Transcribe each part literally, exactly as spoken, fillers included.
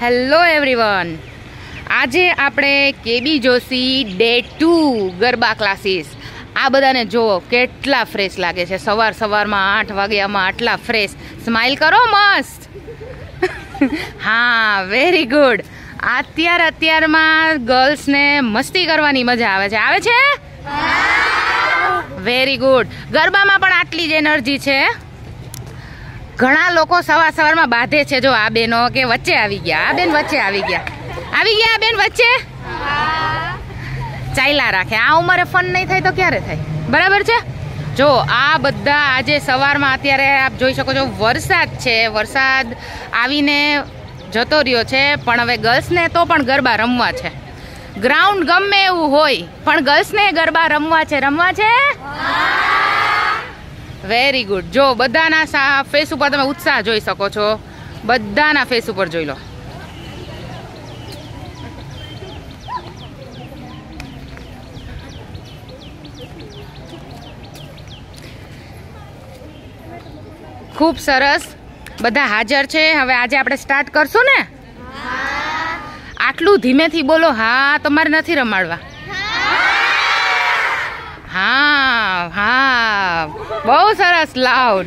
Hello everyone, आज आप KB Joshi day two garba classes आ बदाने जुओ केटला फ्रेश लगे छे। सवार सवार में आठ वाग्या में आटला फ्रेश। स्माइल करो मस्त। हाँ वेरी गुड। अत्यार अत्यार में गर्ल्स ने मस्ती करवानी मजा आवे छे। आवे छे? Very good. गरबा में पण आटली ज एनर्जी छे। घणा लोको सवा सवार में बाधे छे। जो आ बेनो के वच्चे आवी गया। आ बेन वच्चे आवी गया। आवी गया आ बेन वच्चे। चाइला राखे। आ उमरे फन नहीं थाय तो क्यारे थाय। बराबर छे। जो आ बधा आजे सवार में अत्यारे आप जोई शको छो वरसाद छे। वरसाद आवीने जतो रह्यो छे, पण हवे गर्ल्स ने तो पण गरबा रमवा छे। ग्राउंड गमे एवुं होय, पण गर्ल्स ने गरबा रमवा छे। रमवा छे? Very good. जो बधाना फेस उपर तमे उत्साह जोई सको छो। बधाना फेस उपर जोई लो। खूब सरस बधा हाजर छे। हवे आजे आपणे स्टार्ट करशुं ने। आटलू धीमे थी बोलो। हाँ तमारे नथी रमाडवा। हाँ हाँ बहुत सरस। लाउड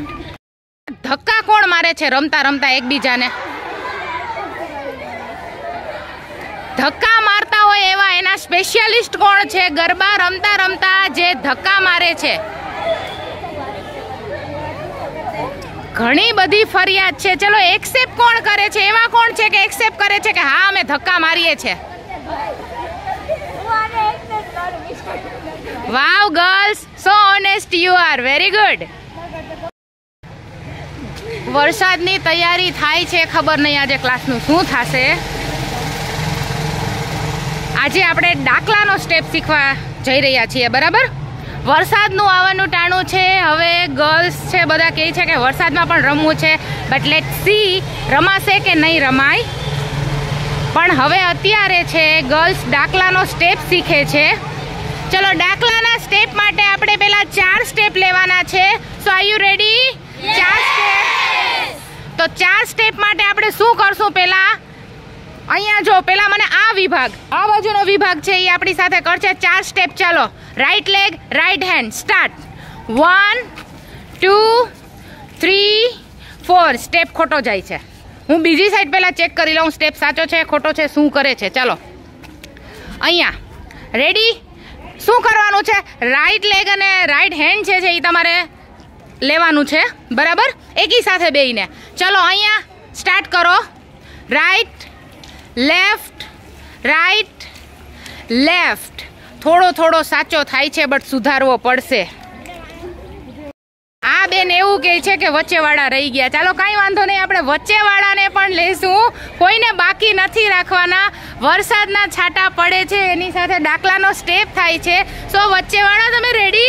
धक्का कोण मारे छे? रमता रमता एक बीजा ने धक्का मारता हो एवा एना स्पेशलिस्ट कोण छे? गरबा रमता रमता जे धक्का मारे छे। घणी बधी फरियाद छे। चलो एक्सेप्ट कोण करे छे? एवा कोण छे के एक्सेप्ट करे छे के हाँ अमे धक्का मारीए छे? Wow girls, so honest you are. Very good. वरसाद नी तैयारी थाई छे। खबर नहीं आज क्लास नु शुं थाशे। आजे आपणे डाकला नो स्टेप शीखवा जई रह्या छीए। बराबर। वरसाद नु आवानु टाणु छे। हवे गर्ल्स छे बधा कहे छे के वरसाद मां पण रमवू छे, बट लेट्स सी रमाशे के नहीं रमाय। पण हवे अत्यारे छे गर्ल्स डाकला नो स्टेप शीखे छे। चलो डाकलाना स्टेप माटे आपणे पहेला चार स्टेप लेवाना छे। So are you ready? चार स्टेप। तो चार स्टेप माटे आपणे शुं करशुं? पहेला अहींया जो पहेला मने आ विभाग आ बाजुनो विभाग छे ई आपणी साथे करशे चार स्टेप। चलो right leg right hand start. One two three four. Step खोटो जाय छे। हूँ बीजी साइड पहेला चेक करी लऊं स्टेप साचो छे खोटो छे शुं करे छे। चलो अहींया रेडी शुं करवानुं छे? राइट लेग अने राइट हेन्ड छे छे ई तमारे लेवानुं छे। बराबर एकी साथे बेईने। चलो अहींया स्टार्ट करो। Right left right left. थोड़ो थोड़ो साचो थाय छे बट सुधारवो पड़शे। आ बेन एवुं कहे छे के वच्चेवाड़ा रही गया। चलो काई वांधो नहीं, आपणे वच्चेवाड़ाने पण लेशुं। कोईने बाकी नथी राखवाना। वरसाद ना छाटा पड़े छे एनी साथे डाकला नो स्टेप थाय छे। सो वच्चेवाड़ा तमे रेडी?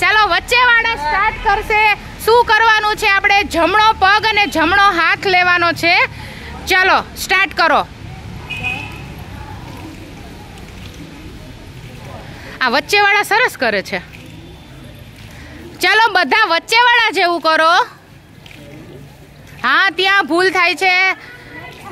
चलो वच्चेवाड़ा स्टार्ट करशे। शुं करवानुं छे आपणे? जमणो पग अने जमणो हाथ लेवानो छे। चलो स्टार्ट करो। आ वच्चेवाड़ा सरस करे छे। चलो बधा वच्चेवाड़ा जेवुं करो। हाँ त्यां भूल थाय छे।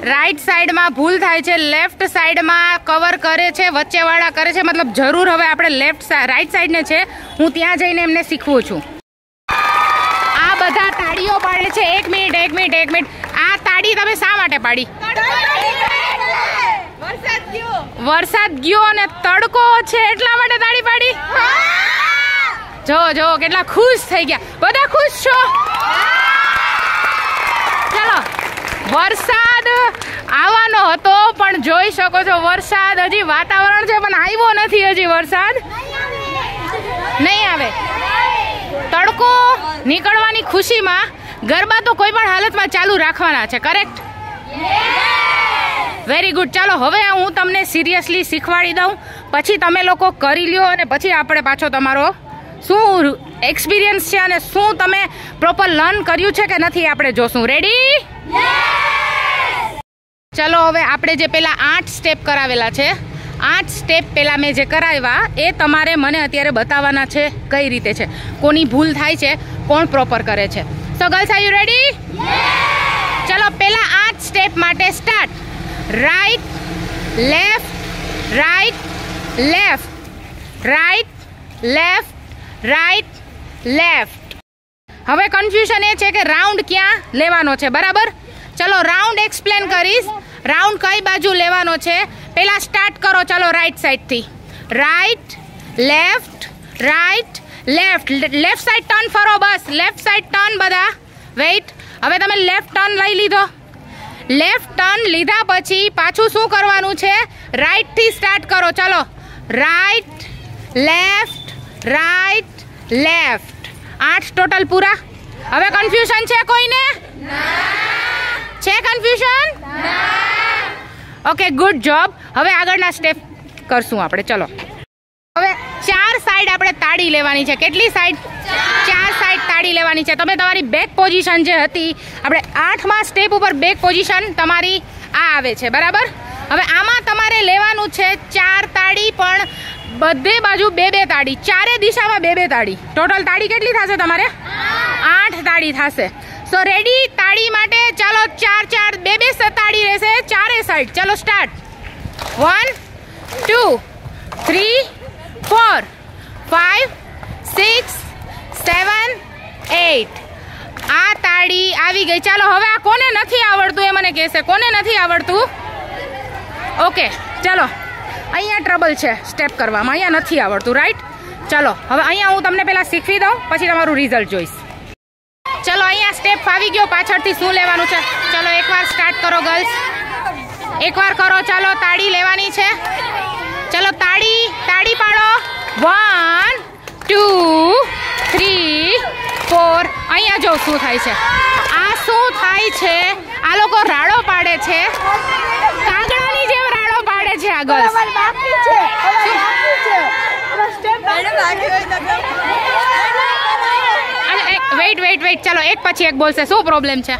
राइट साइड में भूल थाय छे। लेफ्ट साइड में कवर करे छे वच्चेवाड़ा करे छे। मतलब जरूर हवे आपणे लेफ्ट राइट साइड ने छे हूँ त्यां जईने एमने शीखवुं छुं। आ बधा ताड़ीओ पाडे छे। एक मिनिट एक मिनिट एक मिनिट। आ ताड़ी तमे शा माटे पाडी? वरसाद गयो। वरसाद गयो अने तड़को छे એટલા માટે તાળી પાડી। જો જો કેટલા ખુશ થઈ ગયા। બધા ખુશ છો? ચલો વરસાદ આવવાનો હતો પણ જોઈ શકો છો વરસાદ હજી વાતાવરણ છે પણ આવ્યો નથી। હજી વરસાદ નહીં આવે। તડકો નીકળવાની ખુશીમાં ગરબા તો કોઈ પણ હાલતમાં ચાલુ રાખવાના છે। કરેક્ટ? Very good. ચાલો હવે હું તમને સિરિયસલી શીખવાડી દઉં, પછી તમે લોકો કરી લ્યો અને પછી આપણે પાછો તમારો શું એક્સપિરિયન્સ છે અને શું તમે પ્રોપર લર્ન કર્યું છે કે નથી આપણે જોશું। રેડી? ચલો હવે આપણે જે પેલા આઠ સ્ટેપ કરાવેલા છે, આઠ સ્ટેપ પેલા મેં જે કરાવ્યા એ તમારે મને અત્યારે બતાવવાના છે કઈ રીતે છે, કોની ભૂલ થાય છે, કોણ પ્રોપર કરે છે। So girls are you ready? ચલો પેલા આઠ સ્ટેપ step માટે start. Right, left, right, left, right, left, right, left. હવે કન્ફ્યુઝન એ છે કે રાઉન્ડ ક્યાં લેવાનો છે, બરાબર? ચલો રાઉન્ડ એક્સપ્લેન કરીશ. રાઉન્ડ કઈ બાજુ લેવાનો છે પહેલા સ્ટાર્ટ કરો. ચલો રાઈટ સાઈડ થી. Right, left, right, left. Left side turn ફરો. બસ લેફ્ટ સાઈડ ટર્ન બધા. વેઇટ, હવે તમે લેફ્ટ ટર્ન લઈ લીધો. લેફ્ટ ટર્ન લીધા પછી પાછું શું કરવાનું છે? રાઈટ થી સ્ટાર્ટ કરો. ચલો રાઈટ, લેફ્ટ, રાઈટ, લેફ્ટ. આઠ ટોટલ પૂરા. હવે કન્ફ્યુઝન છે કોઈને? છે કન્ફ્યુઝન? Okay, good job. હવે આગળના સ્ટેપ કરશું આપણે. ચલો હવે ચાર સાઈડ આપણે તાળી લેવાની છે. કેટલી સાઈડ? ચાર સાઈડ તાળી લેવાની છે. તમે તમારી બેક પોઝિશન જે હતી આપણે આઠમા સ્ટેપ ઉપર બેક પોઝિશન તમારી આ આવે છે, બરાબર? હવે આમાં તમારે લેવાનું છે ચાર તાળી, પણ બધે બાજુ બે બે તાળી, ચારે દિશામાં બે બે તાળી. ટોટલ તાળી કેટલી થશે તમારે? આઠ તાળી થશે. So ready? તાળી માટે ચાલો ચાર ચાર બે બે સતાળી રહેશે ચારે સાઈડ. ચાલો start. One, two, three, four, five, six, seven, eight. આ તાળી આવી ગઈ. ચાલો હવે આ કોને નથી આવડતું એ મને કહેશે. કોને નથી આવડતું? ઓકે, ચાલો અહીંયા ટ્રબલ છે સ્ટેપ કરવામાં. અહીંયા નથી આવડતું, રાઈટ? ચાલો હવે અહીંયા હું તમને પહેલાં શીખવી દઉં, પછી તમારું રિઝલ્ટ જોઈશ. ચલો અહીંયા સ્ટેપ ફાવી ગયો. પાછળથી શું લેવાનું છે? ચલો એકવાર સ્ટાર્ટ કરો ગર્લ્સ, એકવાર કરો. ચાલો તાળી લેવાની છે. ચલો તાળી તાળી પાડો. One, two, three, four. અહીંયા જો શું થાય છે, આ શું થાય છે, આ લોકો રાડો પાડે છે, કાગડાની જેમ રાડો પાડે છે આ ગર્લ્સ. વેઇટ વેઇટ વેઇટ ચાલો એક પછી એક બોલશે. શું પ્રોબ્લેમ છે?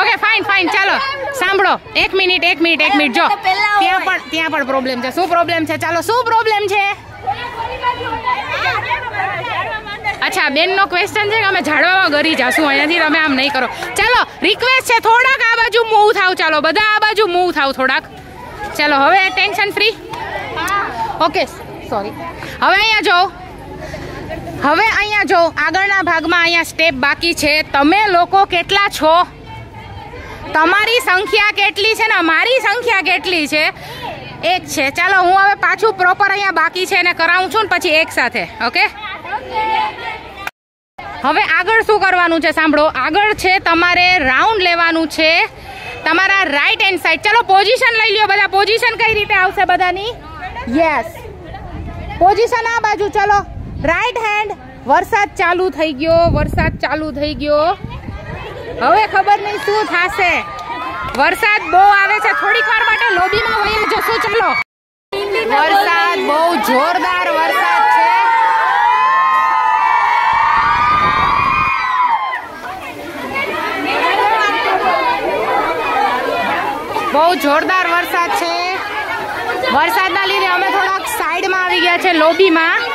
Okay, fine fine. ચાલો સાંભળો, એક મિનિટ એક મિનિટ એક મિનિટ જો ત્યાં પણ ત્યાં પણ પ્રોબ્લેમ છે. શું પ્રોબ્લેમ છે? ચાલો શું પ્રોબ્લેમ છે? અચ્છા, બેનનો ક્વેશ્ચન છે કે અમે ઝાડવામાં ગરી જાશું, અહીંયાથી તમે આમ નહીં કરો. ચાલો રિક્વેસ્ટ છે, થોડાક આ બાજુ મૂવ થાવ. ચાલો બધા આ બાજુ મૂવ થાવ થોડાક. ચાલો હવે ટેન્શન ફ્રી. Okay, sorry. હવે અહીંયા જો હવે અહીંયા જો આગળના ભાગમાં અહીંયા સ્ટેપ બાકી છે. તમે લોકો કેટલા છો? તમારી સંખ્યા કેટલી છે ને મારી સંખ્યા કેટલી છે? એક છે. ચાલો હું હવે પાછું પ્રોપર અહીંયા બાકી છે એને કરાવું છું ને પછી એક સાથે. ઓકે, હવે આગળ શું કરવાનું છે સાંભળો. આગળ છે તમારે રાઉન્ડ લેવાનું છે તમારા રાઈટ હેન્ડ સાઈડ. ચાલો પોઝિશન લઈ લ્યો બધા. પોઝિશન કઈ રીતે આવશે બધાની? યસ, પોઝિશન આ બાજુ. ચલો રાઈટ હેન્ડ. વરસાદ ચાલુ થઈ ગયો, વરસાદ ચાલુ થઈ ગયો. હવે ખબર નહીં શું થશે. વરસાદ બહુ આવે છે. થોડીક વાર માટે લોબીમાં વહી જશું. ચલો વરસાદ બહુ જોરદાર વરસાદ છે. બહુ જોરદાર વરસાદ છે. વરસાદના લીધે અમે થોડાક સાઈડમાં આવી ગયા છે લોબીમાં.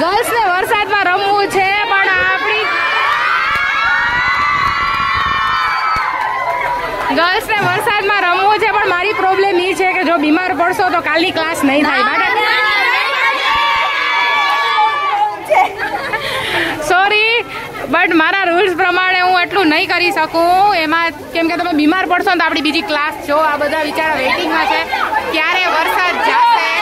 ગર્લ્સને વરસાદમાં રમવું છે પણ આપણી ગર્લ્સને વરસાદમાં રમવું છે પણ મારી પ્રોબ્લેમ એ છે કે જો બીમાર પડશો તો કાલની ક્લાસ નહીં થાય. સોરી, બટ મારા રૂલ્સ પ્રમાણે હું એટલું નહીં કરી શકું એમાં, કેમ કે તમે બીમાર પડશો ને તો આપણી બીજી ક્લાસ છો. આ બધા બિચારા વેઇટિંગમાં છે ક્યારે વરસાદ જશે.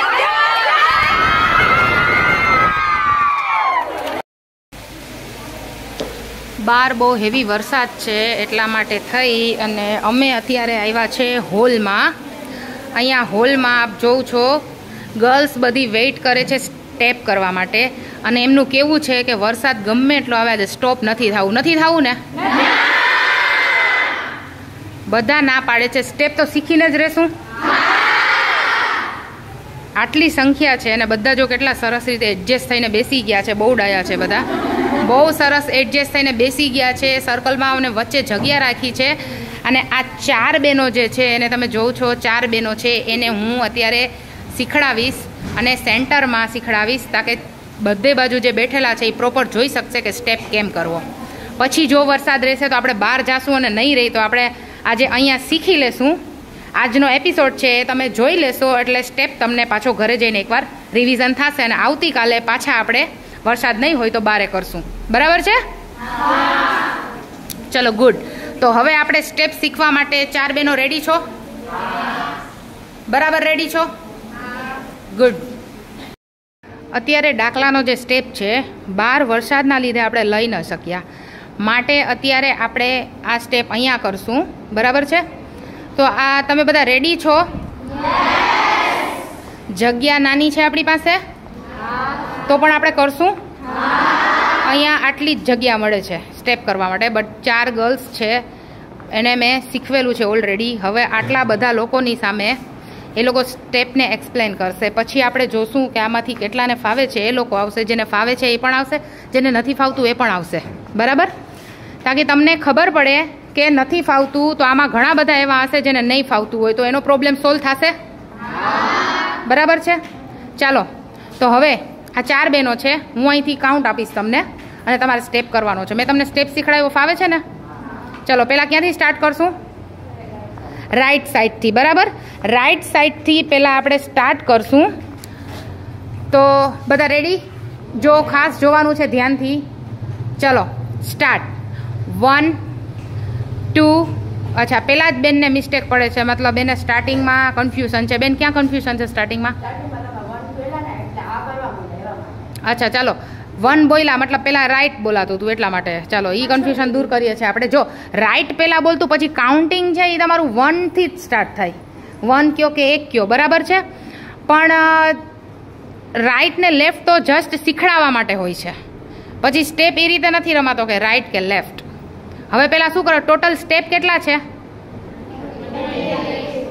બહાર બહુ હેવી વરસાદ છે એટલા માટે થઈ અને અમે અત્યારે આવ્યા છે હોલમાં. અહીંયા હોલમાં આપ જોઉં છો ગર્લ્સ બધી વેઇટ કરે છે સ્ટેપ કરવા માટે, અને એમનું કેવું છે કે વરસાદ ગમે એટલો આવે આજે સ્ટોપ નથી થવું. નથી થવું ને? બધા ના પાડે છે. સ્ટેપ તો શીખીને જ રહેશું. આટલી સંખ્યા છે અને બધા જો કેટલા સરસ રીતે એડજસ્ટ થઈને બેસી ગયા છે. બહુ ડાયા છે બધા. બહુ સરસ એડજસ્ટ થઈને બેસી ગયા છે સર્કલમાં અને વચ્ચે જગ્યા રાખી છે અને આ ચાર બહેનો જે છે એને તમે જોવો છો, ચાર બહેનો છે એને હું અત્યારે શીખડાવીશ અને સેન્ટરમાં શીખડાવીશ તાકે બધે બાજુ જે બેઠેલા છે એ પ્રોપર જોઈ શકશે કે સ્ટેપ કેમ કરવો. પછી જો વરસાદ રહેશે તો આપણે બહાર જઈશું અને નહીં રહી તો આપણે આજે અહીંયા શીખી લેશું. આજનો એપિસોડ છે એ તમે જોઈ લેશો એટલે સ્ટેપ તમને પાછો ઘરે જઈને એકવાર રિવિઝન થશે અને આવતીકાલે પાછા આપણે વરસાદ નહીં હોય તો બારે કરશું. બરાબર છે? ચલો ગુડ. તો હવે આપણે સ્ટેપ શીખવા માટે ચાર બેનો રેડી છો? બરાબર રેડી છો? ગુડ. અત્યારે ડાકલાનો જે સ્ટેપ છે બાર વરસાદના લીધે આપણે લઈ ન શક્યા માટે અત્યારે આપણે આ સ્ટેપ અહીંયા કરશું. બરાબર છે? તો આ તમે બધા રેડી છો? જગ્યા નાની છે આપણી પાસે તો પણ આપણે કરશું. અહીંયા આટલી જ જગ્યા મળે છે સ્ટેપ કરવા માટે, બટ ચાર ગર્લ્સ છે એને મેં શીખવેલું છે ઓલરેડી. હવે આટલા બધા લોકોની સામે એ લોકો સ્ટેપને એક્સપ્લેન કરશે, પછી આપણે જોશું કે આમાંથી કેટલાને ફાવે છે એ લોકો આવશે, જેને ફાવે છે એ પણ આવશે, જેને નથી ફાવતું એ પણ આવશે. બરાબર? તાકી તમને ખબર પડે કે નથી ફાવતું તો આમાં ઘણા બધા એવા હશે જેને નહીં ફાવતું હોય તો એનો પ્રોબ્લેમ સોલ્વ થશે. બરાબર છે? ચાલો તો હવે આ ચાર બહેનો છે, હું અહીંથી કાઉન્ટ આપીશ તમને અને તમારે સ્ટેપ કરવાનો છે. મેં તમને સ્ટેપ શીખડાવ્યો, ફાવે છે ને? ચલો પહેલાં ક્યાંથી સ્ટાર્ટ કરશું? રાઇટ સાઈડથી. બરાબર? રાઇટ સાઈડથી પહેલાં આપણે સ્ટાર્ટ કરશું. તો બધા રેડી? જો ખાસ જોવાનું છે ધ્યાનથી. ચલો સ્ટાર્ટ. One two. અચ્છા, પહેલા જ બેનને મિસ્ટેક પડે છે, મતલબ એને સ્ટાર્ટિંગમાં કન્ફ્યુઝન છે. બેન ક્યાં કન્ફ્યુઝન છે સ્ટાર્ટિંગમાં? અચ્છા ચાલો. વન બોલ્યા મતલબ પહેલાં રાઇટ બોલાતું હતું એટલા માટે. ચાલો એ કન્ફ્યુઝન દૂર કરીએ છીએ આપણે. જો રાઇટ પહેલાં બોલતું પછી કાઉન્ટિંગ છે એ તમારું વનથી જ સ્ટાર્ટ થાય. વન કયો કે એક કયો. બરાબર છે? પણ રાઇટ ને લેફ્ટ તો જસ્ટ શીખડાવવા માટે હોય છે, પછી સ્ટેપ એ રીતે નથી રમાતો કે રાઇટ કે લેફ્ટ. હવે પહેલાં શું કરો? ટોટલ સ્ટેપ કેટલા છે?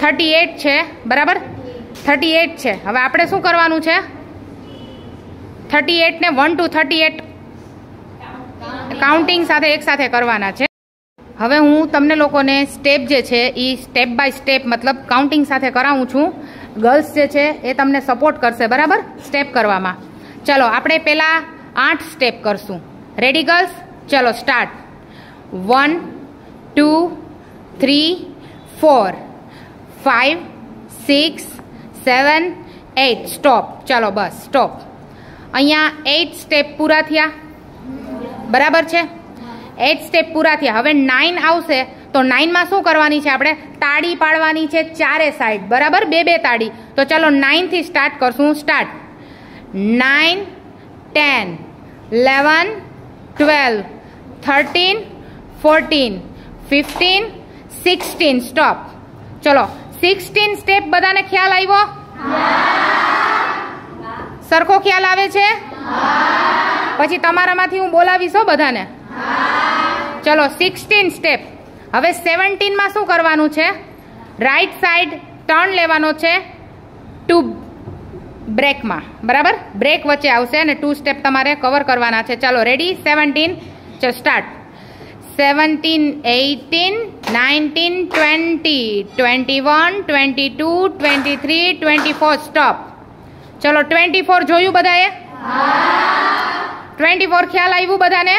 થર્ટી એઇટ છે. બરાબર? થર્ટી એઇટ છે. હવે આપણે શું કરવાનું છે? થર્ટી એઇટને one two thirty eight counting સાથે એકસાથે કરવાના છે. હવે હું તમને લોકોને સ્ટેપ જે છે એ સ્ટેપ બાય સ્ટેપ મતલબ કાઉન્ટિંગ સાથે કરાવું છું. ગર્લ્સ જે છે એ તમને સપોર્ટ કરશે. બરાબર? સ્ટેપ કરવામાં. ચલો આપણે પહેલાં આઠ સ્ટેપ કરશું. Ready girls? ચલો start. One two three four five six seven eight. Stop. ચાલો બસ સ્ટોપ. અહીંયા એઇટ સ્ટેપ પૂરા થયા. બરાબર છે? એઇટ સ્ટેપ પૂરા થયા. હવે નાઇન આવશે તો નાઇનમાં શું કરવાની છે આપણે? તાળી પાડવાની છે ચારે સાઈડ. બરાબર? બે બે તાળી. તો ચાલો નાઇનથી સ્ટાર્ટ કરશું. Start. Nine ten eleven twelve thirteen fourteen fifteen sixteen. Stop. ચલો સિક્સટીન સ્ટેપ બધાને ખ્યાલ આવ્યો? સરખો ખ્યાલ આવે છે? પછી તમારામાંથી હું બોલાવીશ હો બધાને. ચલો સિક્સટીન સ્ટેપ. હવે સેવન્ટીનમાં શું કરવાનું છે? રાઇટ સાઈડ ટર્ન લેવાનો છે ટુ બ્રેકમાં. બરાબર? બ્રેક વચ્ચે આવશે અને ટુ સ્ટેપ તમારે કવર કરવાના છે. ચાલો રેડી? સેવન્ટીન. ચલો start. seventeen, eighteen, nineteen, twenty, twenty-one, twenty-two, twenty-three, twenty-four. Stop. ચલો twenty-four જોયું બધાએ? twenty-four ખ્યાલ આવ્યું બધાને?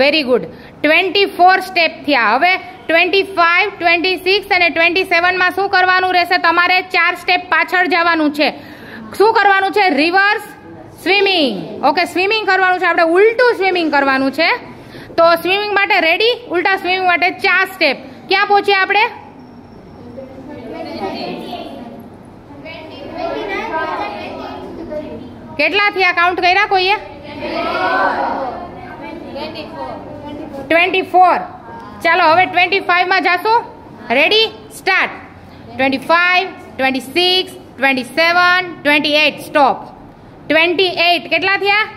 Very good. twenty-four સ્ટેપ થયા. હવે twenty-five, twenty-six અને twenty-seven માં શું કરવાનું રહેશે? તમારે ચાર સ્ટેપ પાછળ જવાનું છે. શું કરવાનું છે? Reverse swimming. ઓકે, સ્વિમિંગ કરવાનું છે આપણે, ઉલટું સ્વિમિંગ કરવાનું છે. તો સ્વિમિંગ માટે રેડી? ઉલટા સ્વિમિંગ માટે ચાર સ્ટેપ. ક્યાં પહોંચ્યા આપણે? કેટલા થયા? કાઉન્ટ કર્યા કોઈએ? Twenty four. ચાલો હવે ટ્વેન્ટી ફાઈવમાં જાશું. Ready? Start. Twenty five twenty six twenty seven twenty eight. Stop. Twenty eight કેટલા થયા?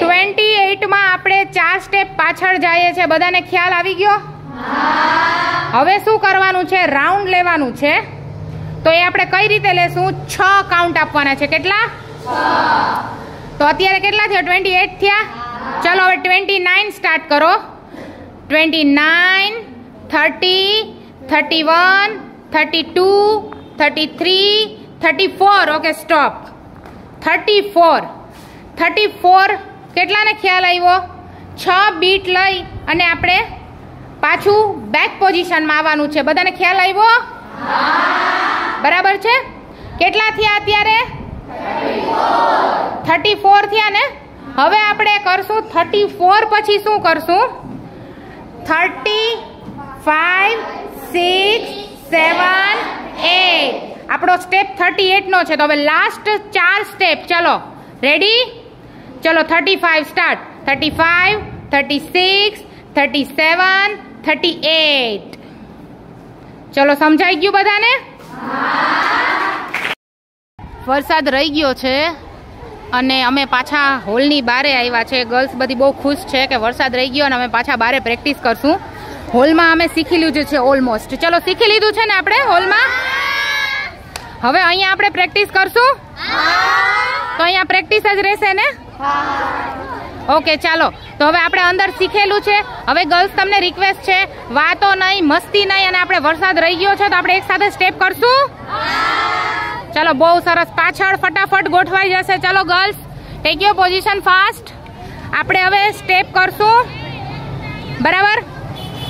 ટ્વેન્ટી એઇટમાં આપણે ચાર સ્ટેપ પાછળ જઈએ છીએ. બધાને ખ્યાલ આવી ગયો? હવે શું કરવાનું છે? રાઉન્ડ લેવાનું છે. તો એ આપણે કઈ રીતે લેશું? છ કાઉન્ટ આપવાના છે. કેટલા? तो अत्यारे केटला थया अट्ठावीस थया। चलो हवे उनतीस स्टार्ट करो। उनतीस, तीस, इकतीस, बत्तीस, तैंतीस, चौंतीस। Okay stop. चौंतीस, चौंतीस केटलाने ख्याल आव्यो? छह बीट लई अने आपणे पाछू बैक पोजीशन में आवानुं छे। बधाने ख्याल आव्यो? बराबर छे। केटला थया अत्यारे? चौंतीस थया ने। हवे आपणे करशुं चौंतीस पछी शुं करशुं? Thirty five six seven eight. आपणो स्टेप अड़तीस नो छे तो हवे लास्ट चार स्टेप। चलो रेडी। चलो पैंतीस स्टार्ट। पैंतीस, छत्तीस, सैंतीस, अड़तीस। चलो समझाई गयुं बधाने? वरसाद रही गयो छे अने अमे पाछा होलनी बारे आव्या छे। गर्ल्स बधी बहु खुश छे के वरसाद रही गयो अने अमे पाछा बारे प्रेक्टिस करशुं। होल में अमे शीखी लीधुं छे ऑलमोस्ट। चलो शीखी लीधुं छे ने आपणे होल में। हवे अहींया आपणे प्रेक्टिस करशुं तो अहींया प्रेक्टिस ज रहेशे ने। ओके चालो तो हवे आपणे अंदर शीखेलुं छे। हवे गर्ल्स तमने रिक्वेस्ट छे वातो नहीं मस्ती नहीं अने आपणे वरसाद रही गयो छे तो आपणे एक साथे स्टेप करशुं। चलो बहुत सरस। पाछळ फटाफट गोठवाई जशे। चलो girls take your position fast. आपणे हवे स्टेप करशुं बराबर।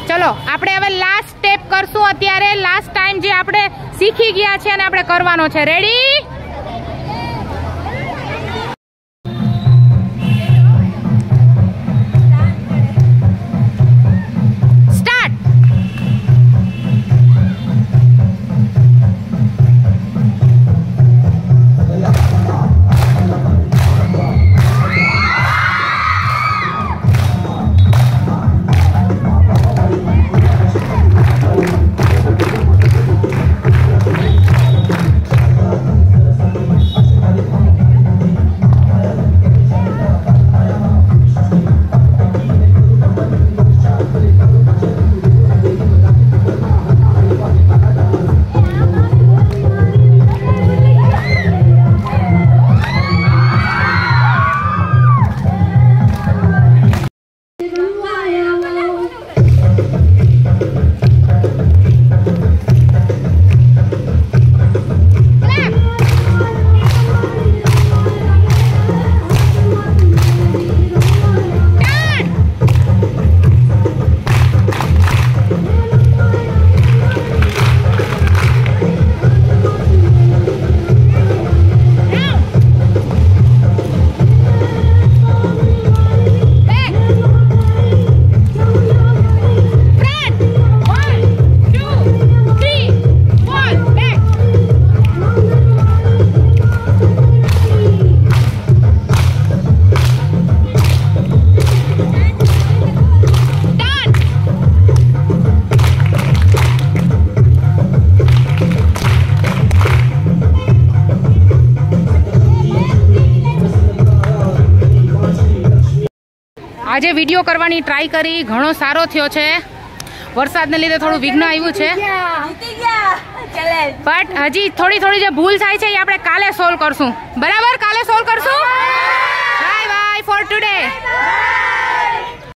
चलो आपणे हवे लास्ट स्टेप करशुं। अत्यारे लास्ट टाइम जे आपणे शीखी गया छे अने आपणे करवानो छे। रेडी। आजे वीडियो करवानी ट्राई करी घणो सारो थयो छे। वरसाद ने लीधे थोड़ुं विघ्न आव्युं छे बट हजी थोड़ी थोड़ी जे भूल थाय छे ए आपणे काले सोल्व करशुं बराबर। काले सोल्व करशुं। Bye bye for today.